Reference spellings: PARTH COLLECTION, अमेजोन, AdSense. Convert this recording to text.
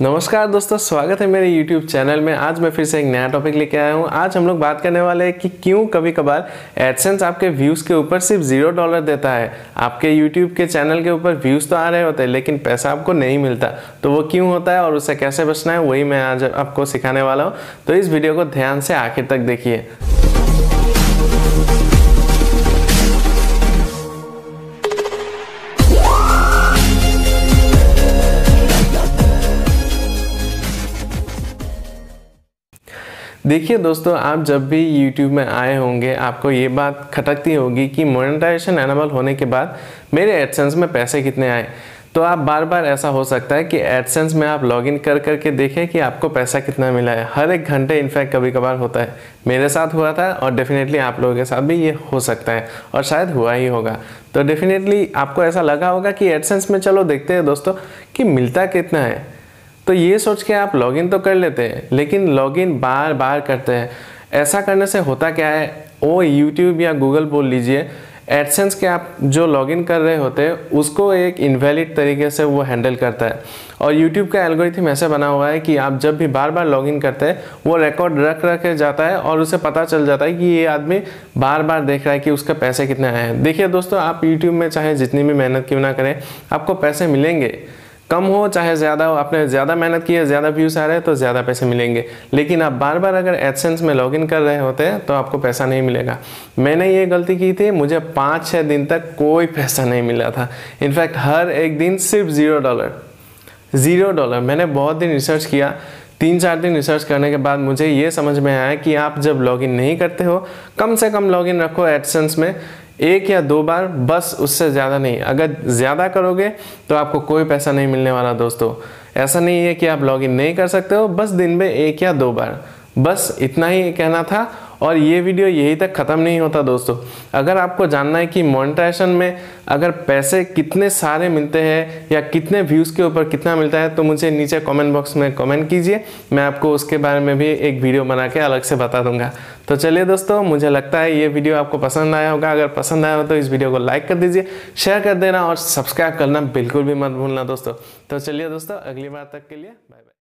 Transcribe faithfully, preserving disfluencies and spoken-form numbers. नमस्कार दोस्तों, स्वागत है मेरे YouTube चैनल में। आज मैं फिर से एक नया टॉपिक लेके आया हूँ। आज हम लोग बात करने वाले हैं कि क्यों कभी कभार एडसेंस आपके व्यूज़ के ऊपर सिर्फ जीरो डॉलर देता है। आपके YouTube के चैनल के ऊपर व्यूज़ तो आ रहे होते हैं लेकिन पैसा आपको नहीं मिलता, तो वो क्यों होता है और उससे कैसे बचना है, वही मैं आज आपको सिखाने वाला हूँ। तो इस वीडियो को ध्यान से आखिर तक देखिए। देखिए दोस्तों, आप जब भी YouTube में आए होंगे आपको ये बात खटकती होगी कि मोनेटाइजेशन एनेबल होने के बाद मेरे एडसेंस में पैसे कितने आए। तो आप बार बार ऐसा हो सकता है कि एडसेंस में आप लॉगिन कर कर के देखें कि आपको पैसा कितना मिला है। हर एक घंटे इनफैक्ट कभी कभार होता है, मेरे साथ हुआ था और डेफिनेटली आप लोगों के साथ भी ये हो सकता है और शायद हुआ ही होगा। तो डेफिनेटली आपको ऐसा लगा होगा कि एडसेंस में चलो देखते हैं दोस्तों कि मिलता कितना है। तो ये सोच के आप लॉगिन तो कर लेते हैं लेकिन लॉगिन बार बार करते हैं। ऐसा करने से होता क्या है, वो यूट्यूब या गूगल बोल लीजिए, एडसेंस के आप जो लॉगिन कर रहे होते हैं उसको एक इनवैलिड तरीके से वो हैंडल करता है। और यूट्यूब का एल्गोरिथम ऐसे बना हुआ है कि आप जब भी बार बार लॉगिन करते हैं वो रिकॉर्ड रख रखे जाता है और उसे पता चल जाता है कि ये आदमी बार बार देख रहा है कि उसका पैसे कितने आए हैं। देखिए दोस्तों, आप यूट्यूब में चाहे जितनी भी मेहनत क्यों ना करें आपको पैसे मिलेंगे, कम हो चाहे ज़्यादा हो। आपने ज़्यादा मेहनत की है, ज़्यादा व्यूज़ आ रहे हैं तो ज़्यादा पैसे मिलेंगे। लेकिन आप बार बार अगर एडसेंस में लॉगिन कर रहे होते हैं तो आपको पैसा नहीं मिलेगा। मैंने ये गलती की थी, मुझे पाँच छः दिन तक कोई पैसा नहीं मिला था। इनफैक्ट हर एक दिन सिर्फ ज़ीरो डॉलर ज़ीरो डॉलर। मैंने बहुत दिन रिसर्च किया, तीन चार दिन रिसर्च करने के बाद मुझे ये समझ में आया कि आप जब लॉगिन नहीं करते हो कम से कम लॉगिन रखो एडसेंस में एक या दो बार, बस, उससे ज़्यादा नहीं। अगर ज़्यादा करोगे तो आपको कोई पैसा नहीं मिलने वाला। दोस्तों, ऐसा नहीं है कि आप लॉगिन नहीं कर सकते हो, बस दिन में एक या दो बार, बस इतना ही कहना था। और ये वीडियो यहीं तक ख़त्म नहीं होता दोस्तों। अगर आपको जानना है कि मोनेटाइजेशन में अगर पैसे कितने सारे मिलते हैं या कितने व्यूज़ के ऊपर कितना मिलता है तो मुझे नीचे कमेंट बॉक्स में कमेंट कीजिए, मैं आपको उसके बारे में भी एक वीडियो बना के अलग से बता दूंगा। तो चलिए दोस्तों, मुझे लगता है ये वीडियो आपको पसंद आया होगा। अगर पसंद आया हो तो इस वीडियो को लाइक कर दीजिए, शेयर कर देना और सब्सक्राइब करना बिल्कुल भी मत भूलना दोस्तों। तो चलिए दोस्तों, अगली बार तक के लिए बाय बाय।